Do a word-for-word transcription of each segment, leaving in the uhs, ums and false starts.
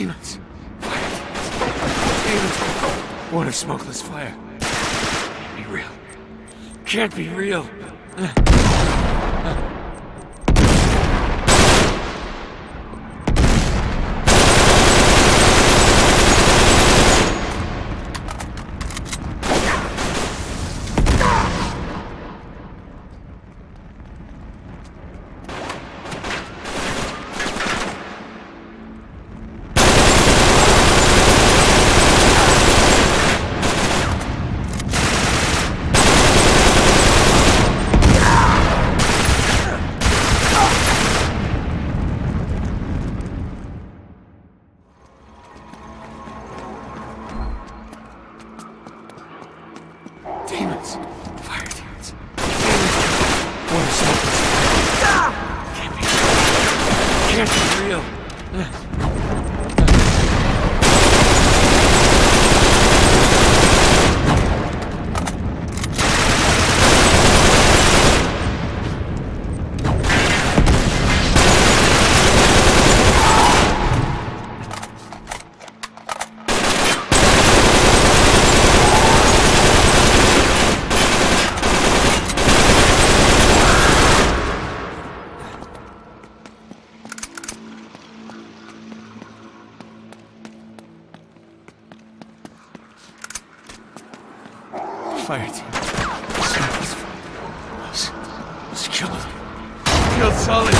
Demons! Fire! Demons! Water smokeless fire! Can't be real! Can't be real! Sully!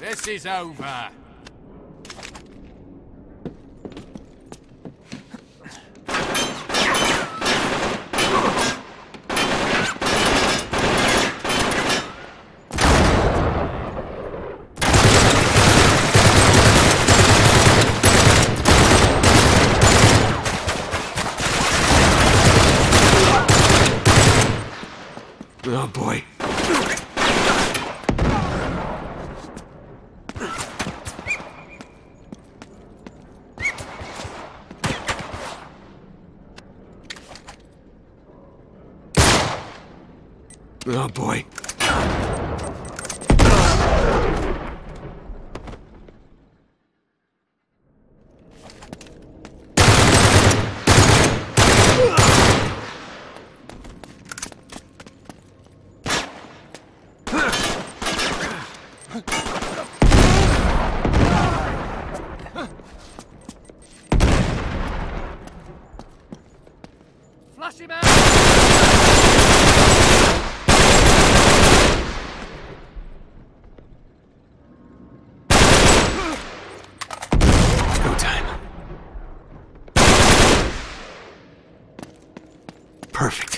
This is over. Oh boy. Oh boy. Flush him out. Go time. Perfect.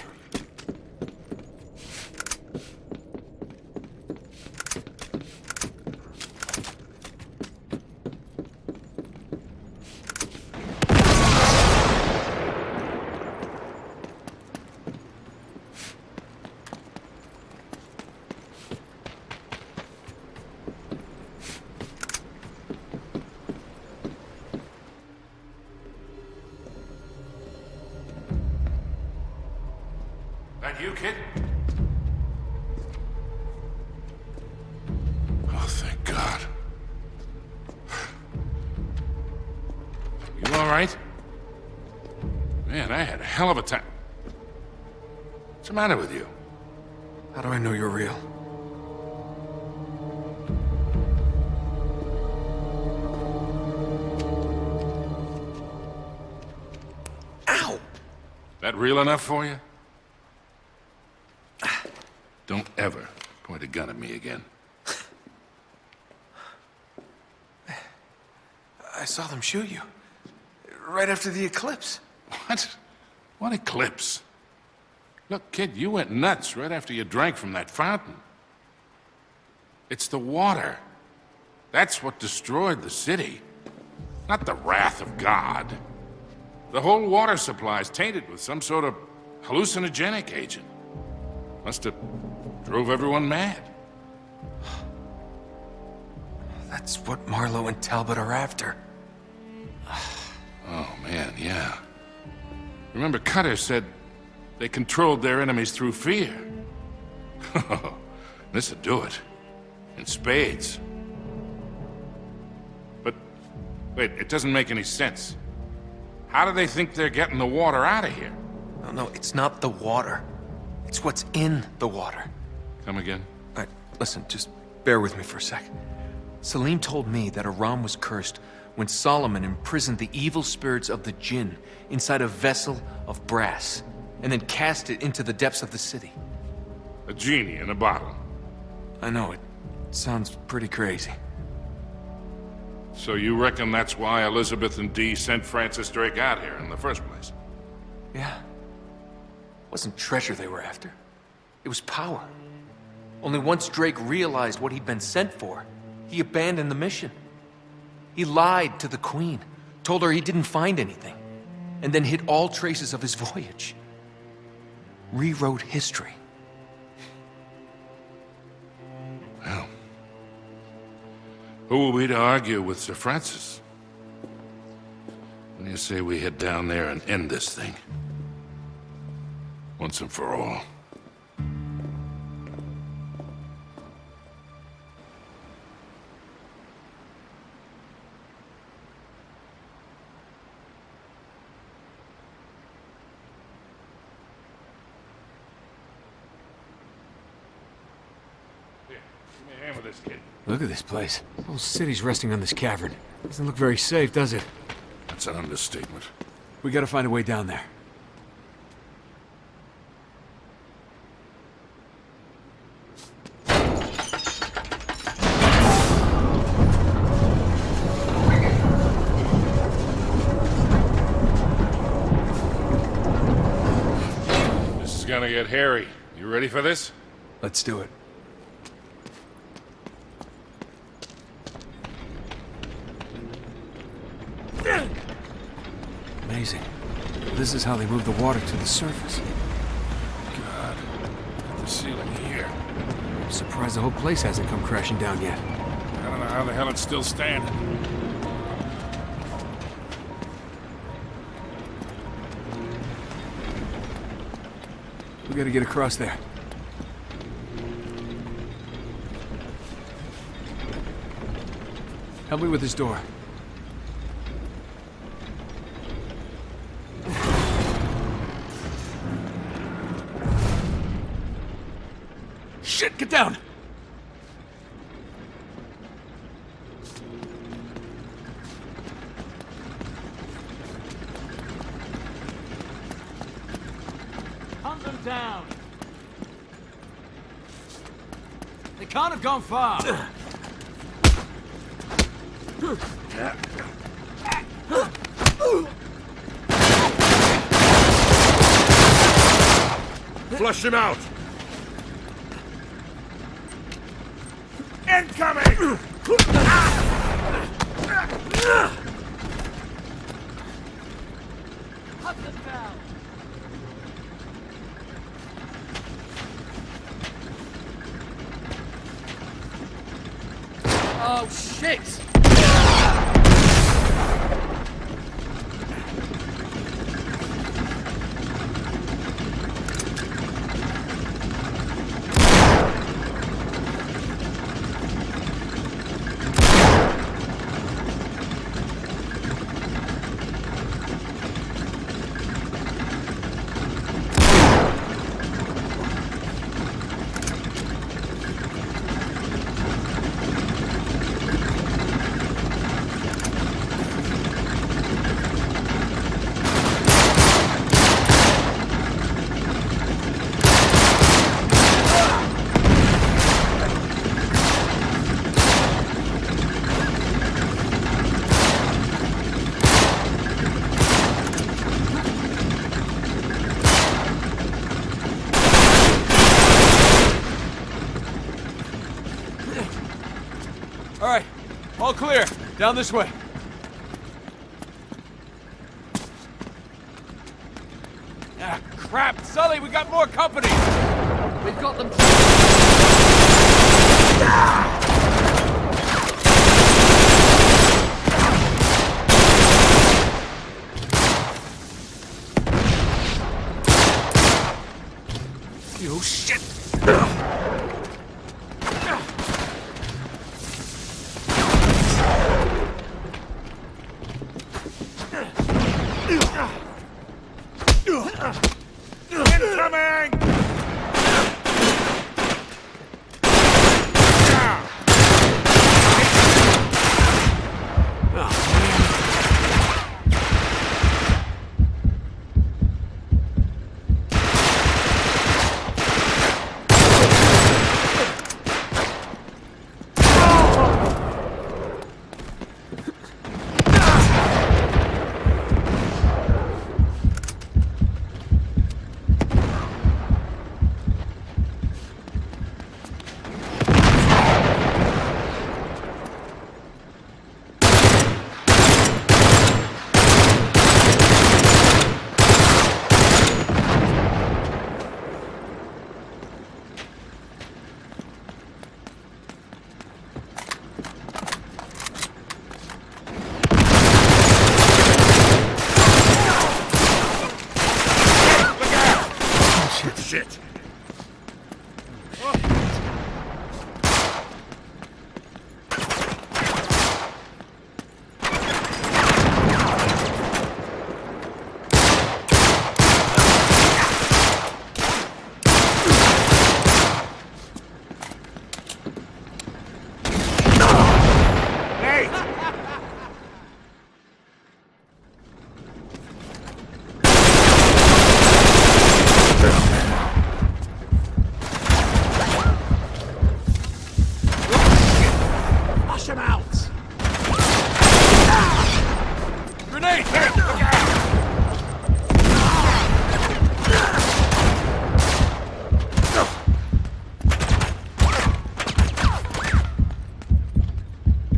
You, kid? Oh, thank God. You all right? Man, I had a hell of a time. What's the matter with you? How do I know you're real? Ow! That real enough for you? Don't ever point a gun at me again. I saw them shoot you. Right after the eclipse. What? What eclipse? Look, kid, you went nuts right after you drank from that fountain. It's the water. That's what destroyed the city. Not the wrath of God. The whole water supply is tainted with some sort of hallucinogenic agent. Must have drove everyone mad. That's what Marlowe and Talbot are after. Oh, man, yeah. Remember, Cutter said they controlled their enemies through fear. This'll do it. In spades. But, wait, it doesn't make any sense. How do they think they're getting the water out of here? No, no, it's not the water. It's what's in the water. Come again? All right, listen, just bear with me for a sec. Salim told me that Aram was cursed when Solomon imprisoned the evil spirits of the jinn inside a vessel of brass, and then cast it into the depths of the city. A genie in a bottle. I know, it sounds pretty crazy. So you reckon that's why Elizabeth and Dee sent Francis Drake out here in the first place? Yeah. It wasn't treasure they were after. It was power. Only once Drake realized what he'd been sent for, he abandoned the mission. He lied to the Queen, told her he didn't find anything, and then hid all traces of his voyage. Rewrote history. Well, who are we to argue with Sir Francis? What do you say we head down there and end this thing? Once and for all. Here, give me a hand with this kid. Look at this place. The whole city's resting on this cavern. Doesn't look very safe, does it? That's an understatement. We gotta find a way down there. Gonna get hairy. You ready for this? Let's do it. Amazing. This is how they move the water to the surface. God. The ceiling here. I'm surprised the whole place hasn't come crashing down yet. I don't know how the hell it's still standing. We gotta get across there. Help me with this door. Shit, get down! down. They can't have gone far. Flush him out. Incoming! Oh, shit! All clear. Down this way. Ah, crap! Sully, we got more company! We've got them... Ah!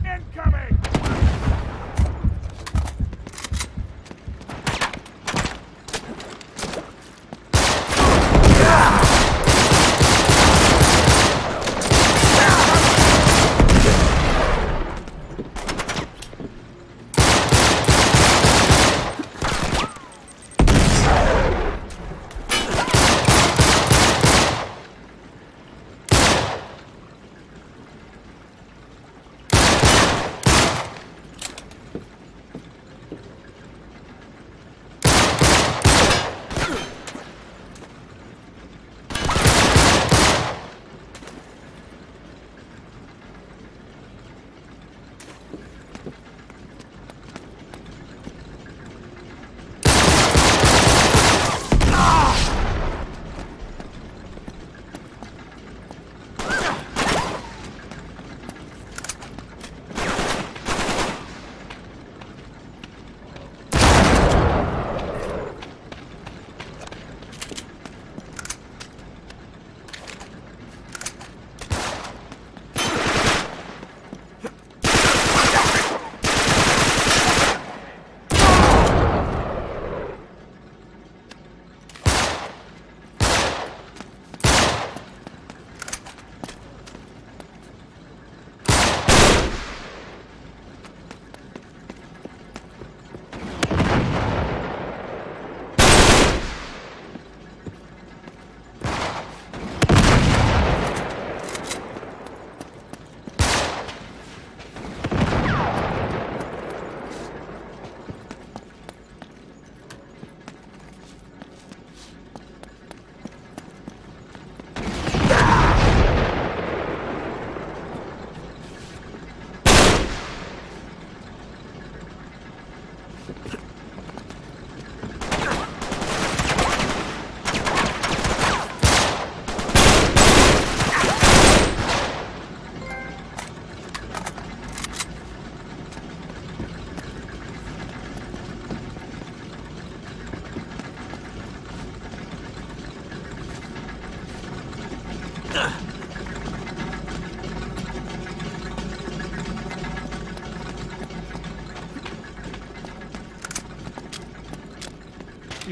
Incoming!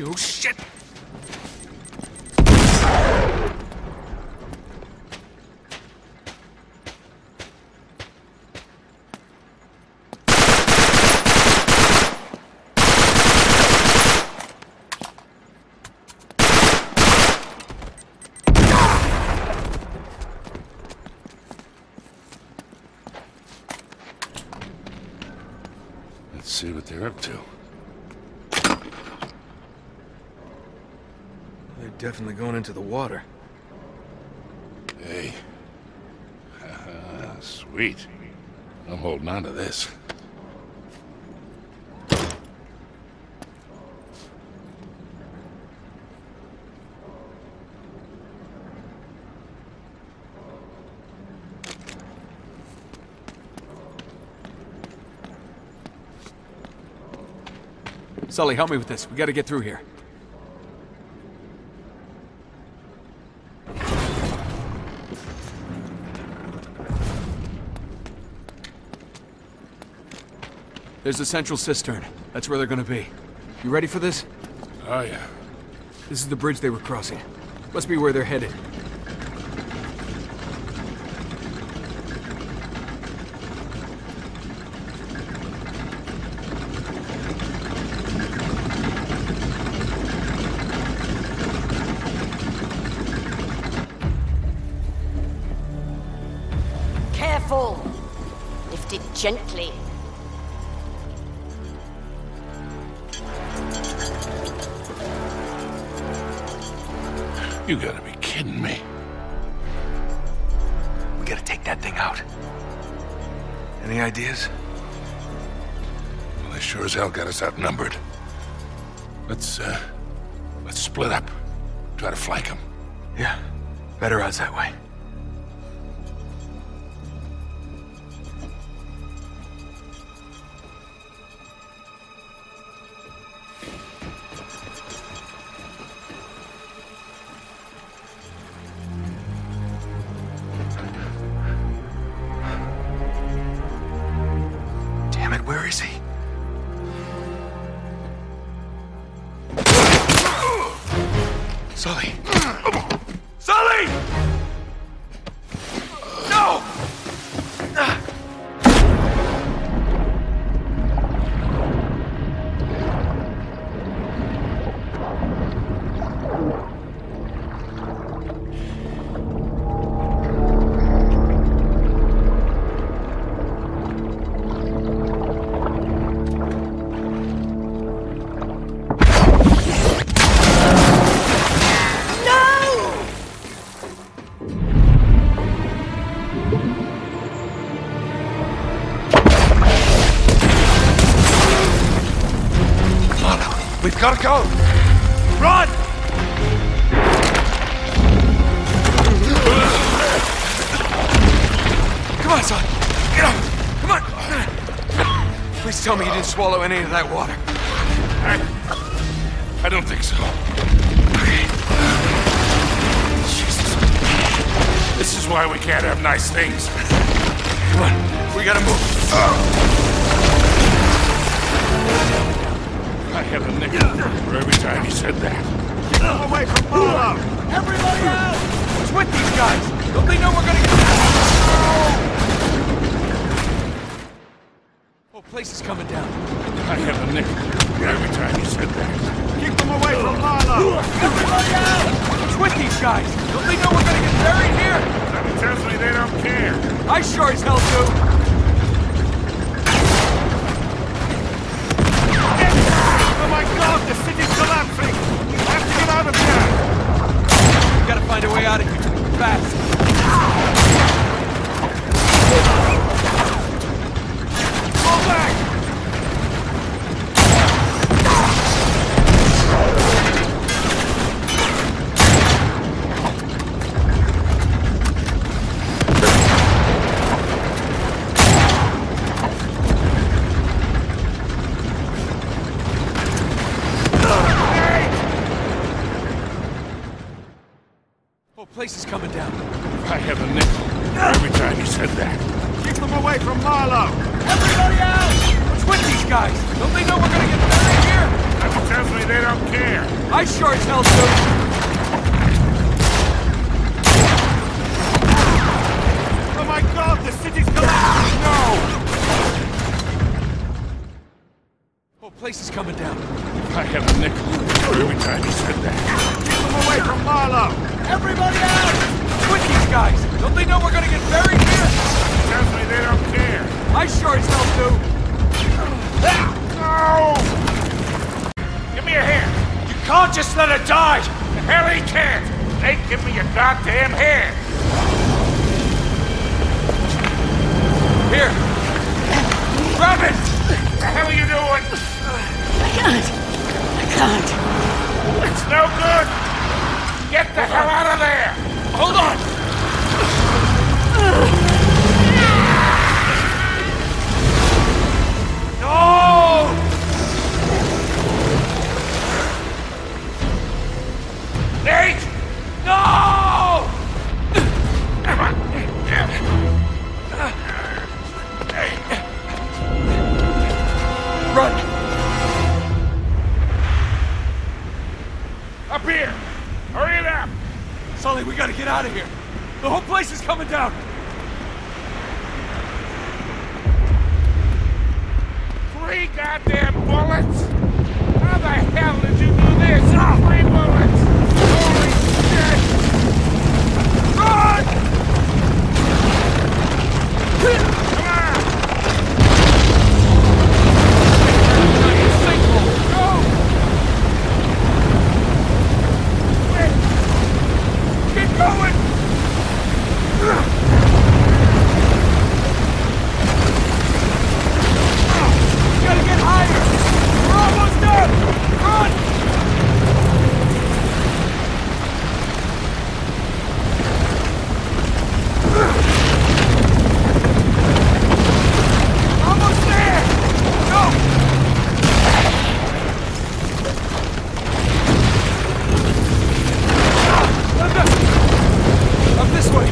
You shit! See what they're up to. They're definitely going into the water. Hey. Sweet. I'm holding on to this. Sully, help me with this. We gotta get through here. There's the central cistern. That's where they're gonna be. You ready for this? Oh, yeah. This is the bridge they were crossing. Must be where they're headed. Gently. You gotta be kidding me. We gotta take that thing out. Any ideas? Well, they sure as hell got us outnumbered. Let's, uh, let's split up. Try to flank them. Yeah, better odds that way. Sully! Sully! No! Gotta go! Run! Come on, son! Get up! Come on! Please tell me you didn't swallow any of that water. I... I don't think so. Okay. Jesus. This is why we can't have nice things. Come on, we gotta move. Oh. I have a nickel for every time he said that. Get away from Pala! Everybody out! What's with these guys? Don't they know we're gonna get out? Whole place is coming down. I have a nickel for every time he said that. Keep them away from Pala! Everybody out! What's with these guys? Don't they know we're gonna get buried here? Somebody tells me they don't care. I sure as hell do. Oh my God, the city's collapsing! We have to get out of here! We've got to find a way out of here, fast! Fall back. Place is coming down. I have a nickel every time you said that. Keep them away from Marlowe! Everybody out! What's with these guys? Don't they know we're gonna get buried here? Apparently they don't care. I sure as hell do. Place is coming down. I have a nickel every time he said that. Keep him away from Marlowe! Everybody out! Quit these guys! Don't they know we're gonna get buried here? Tells me they don't care. I sure as hell do. No! Give me a hand. You can't just let her die! The hell he can't! They give me your goddamn hand! Here! Grab it! What the hell are you doing? I can't. I can't. It's no good. Get the hell out of there. Hold on. No. Nate. No. Run. Here. Hurry it up! Sully, we gotta get out of here! The whole place is coming down! Three goddamn bullets? How the hell did you do this? Oh. Three bullets! Holy shit! Run! Come on! Go! Going! You gotta get higher! We're almost done! Run! Almost there! Go! Let us... Up this way!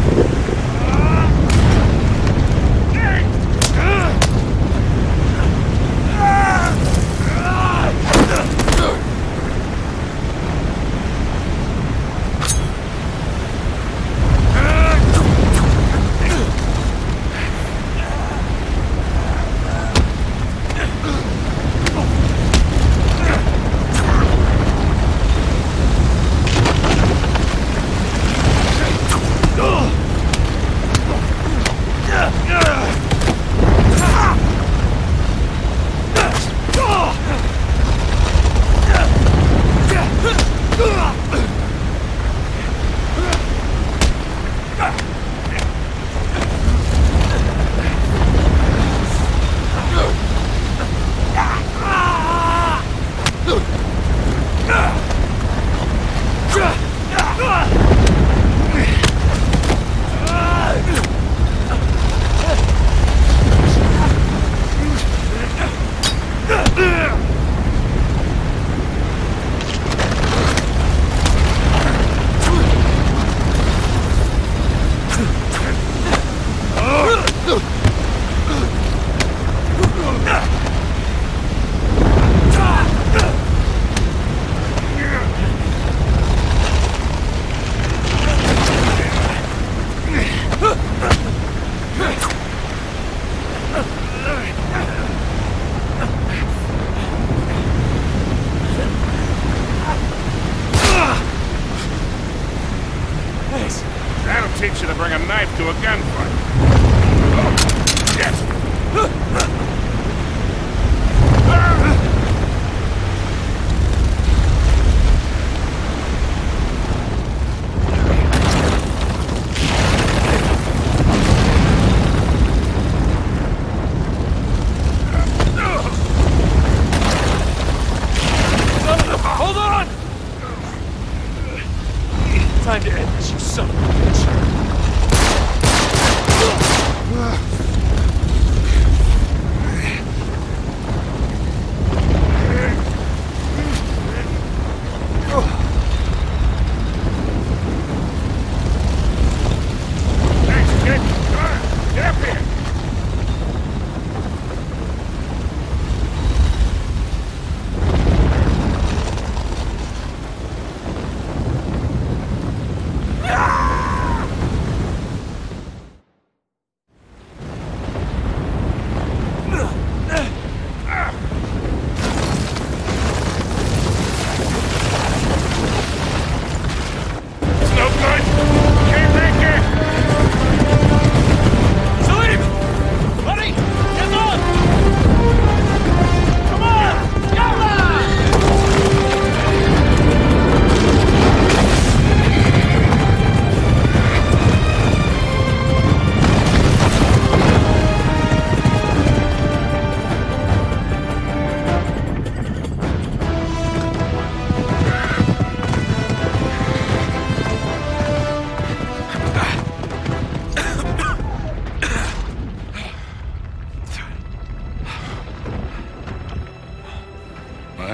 Time to end this, you son of a bitch.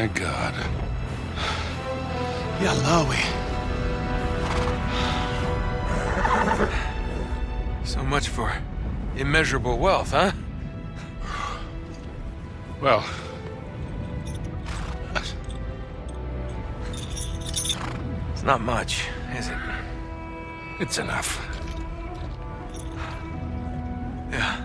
my God. Yalawi. So much for immeasurable wealth, huh? Well... it's not much, is it? It's enough. Yeah.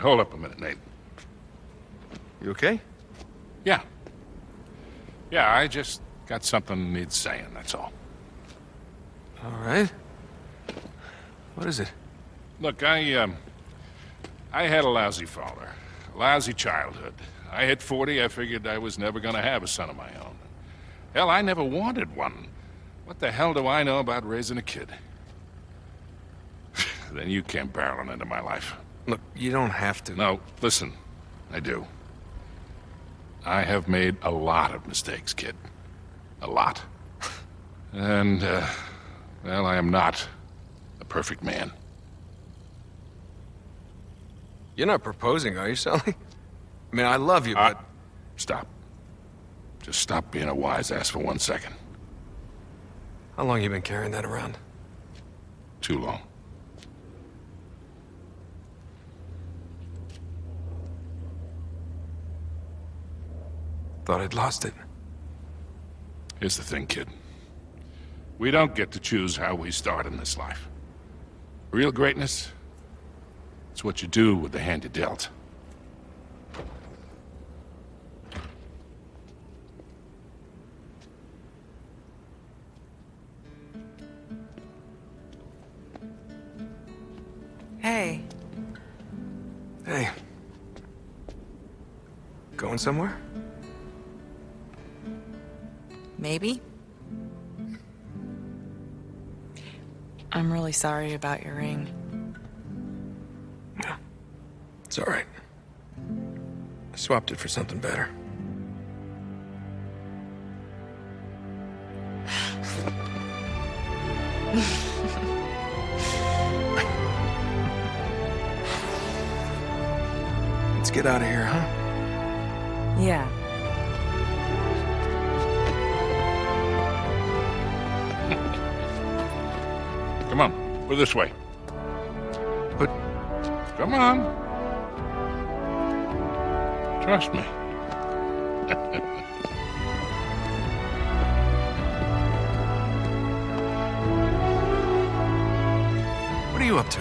Hold up a minute, Nate. You okay? Yeah. Yeah, I just got something needs saying, that's all. All right. What is it? Look, I, um... I had a lousy father. A lousy childhood. I hit forty, I figured I was never gonna have a son of my own. Hell, I never wanted one. What the hell do I know about raising a kid? Then you came barreling into my life. Look, you don't have to. No, listen. I do. I have made a lot of mistakes, kid. A lot. And, uh, well, I am not a perfect man. You're not proposing, are you, Sully? I mean, I love you, uh, but... Stop. Just stop being a wise-ass for one second. How long you been carrying that around? Too long. Thought I'd lost it. Here's the thing, kid. We don't get to choose how we start in this life. Real greatness, it's what you do with the hand you dealt. Hey. Hey. Going somewhere? Maybe? I'm really sorry about your ring. No. It's all right. I swapped it for something better. Let's get out of here, huh? Yeah. Come on, we're this way. But... Come on. Trust me. What are you up to?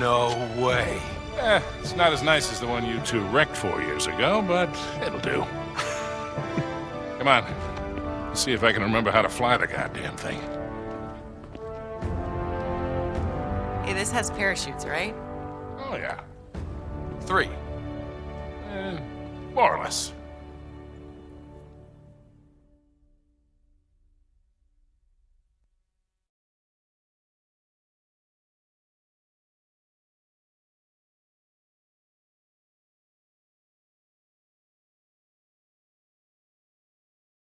No way. Eh, it's not as nice as the one you two wrecked four years ago, but it'll do. Come on. See if I can remember how to fly the goddamn thing. Hey, this has parachutes, right? Oh, yeah. Three. Eh, more or less.